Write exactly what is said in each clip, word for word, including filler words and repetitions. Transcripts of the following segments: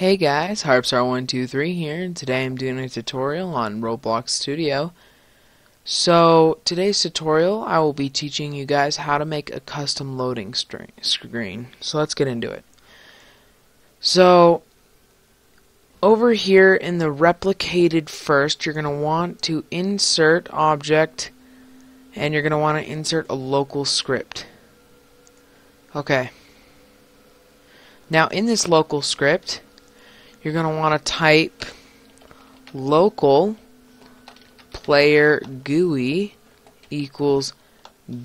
Hey guys, Harps R one two three here, and today I'm doing a tutorial on Roblox Studio. So, today's tutorial, I will be teaching you guys how to make a custom loading screen. So let's get into it. So, over here in the replicated first, you're going to want to insert object, and you're going to want to insert a local script. Okay. Now, in this local script, you're going to want to type local player G U I equals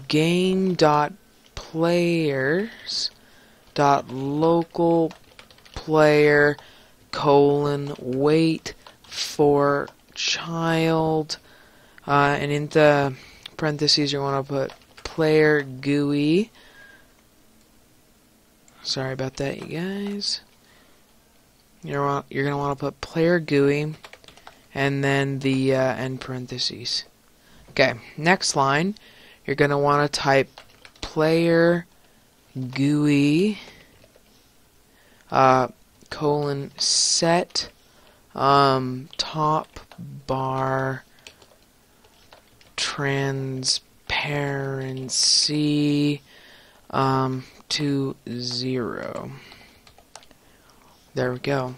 game.players.local player colon wait for child, uh, and in the parentheses you want to put player G U I. Sorry about that, you guys. You're going to want to put player G U I and then the uh, end parentheses. Okay, next line, you're going to want to type player G U I uh, colon set um, top bar transparency um, to zero. There we go.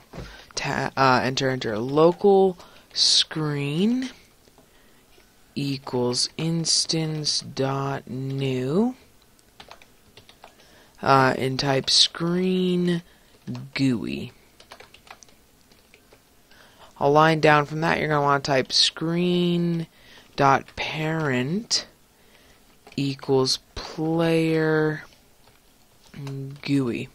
Ta uh, enter, enter. Local screen equals instance dot new. Uh, and type screen G U I. A line down from that, you're going to want to type screen dot parent equals player G U I.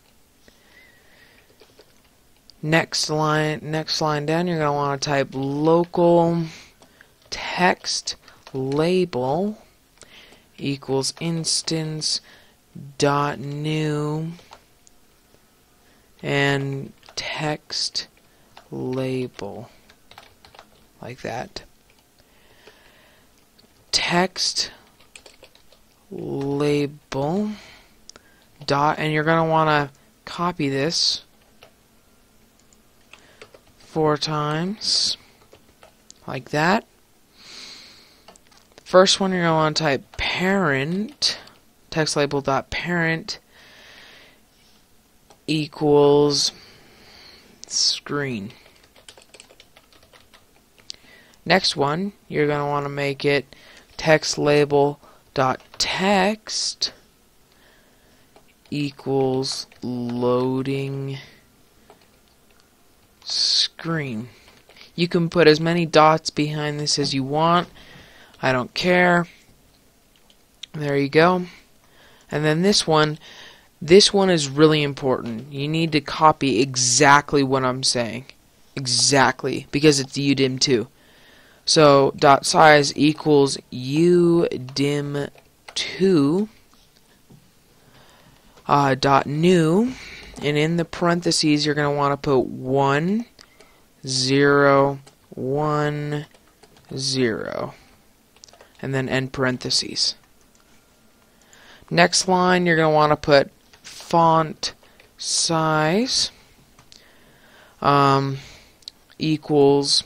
Next line, next line down, you're going to want to type local text label equals instance dot new and text label, like that. Text label dot, and you're going to want to copy this four times, like that. First one, you're going to want to type parent, text label dot parent equals screen. Next one, you're going to want to make it text label dot text equals loading screen. You can put as many dots behind this as you want. I don't care. There you go. And then this one, this one is really important. You need to copy exactly what I'm saying. Exactly, because it's U D I M two. So dot size equals U D I M two uh, dot new. And in the parentheses, you're going to want to put one, zero, one, zero, and then end parentheses. Next line, you're going to want to put font size um, equals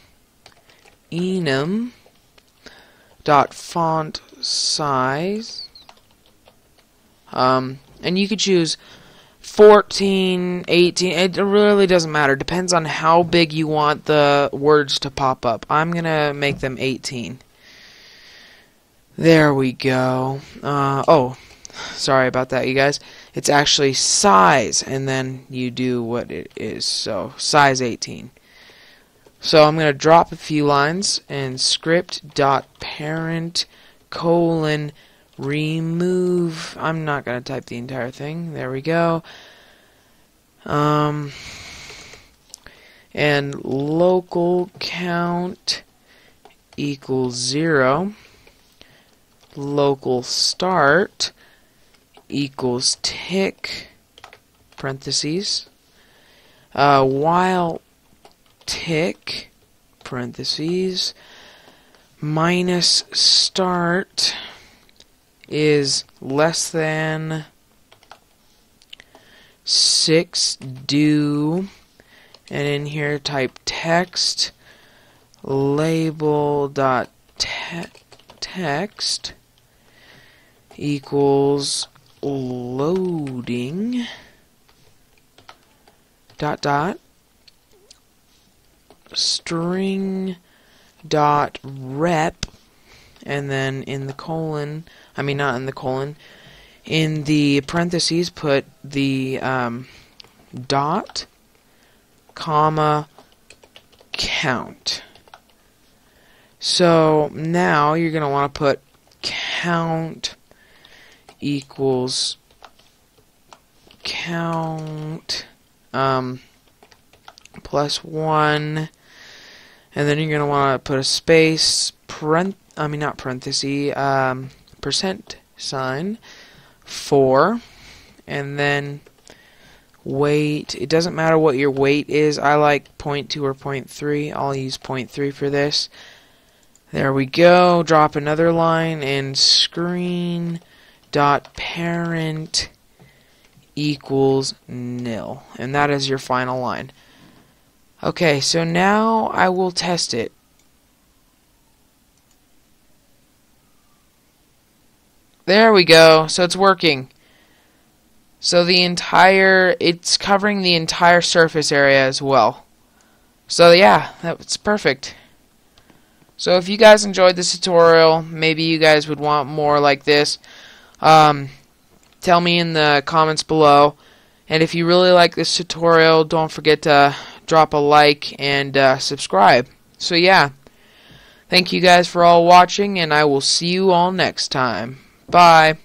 enum dot font size, um, and you could choose fourteen, eighteen, it really doesn't matter. It depends on how big you want the words to pop up. I'm going to make them eighteen. There we go. Uh, oh, sorry about that, you guys. It's actually size, and then you do what it is. So, size eighteen. So, I'm going to drop a few lines, and script.parent colon remove. I'm not going to type the entire thing. There we go. Um, and local count equals zero. Local start equals tick, parentheses. Uh, while tick, parentheses, minus start is less than six do and in here type text label dot te text equals loading dot dot string dot rep, and then in the colon, I mean not in the colon, in the parentheses put the um, dot comma count. So now you're going to want to put count equals count um, plus one, and then you're going to want to put a space, parent, I mean not parenthesis, um, percent sign, four, and then weight. It doesn't matter what your weight is. I like zero point two or zero point three. I'll use zero point three for this. There we go. Drop another line and screen dot parent equals nil, and that is your final line. Okay, so now I will test it. There we go. So it's working. So the entire, it's covering the entire surface area as well. So yeah, that's perfect. So if you guys enjoyed this tutorial, maybe you guys would want more like this. Um, tell me in the comments below. And if you really like this tutorial, don't forget to drop a like and uh, subscribe. So yeah, thank you guys for all watching, and I will see you all next time. Bye.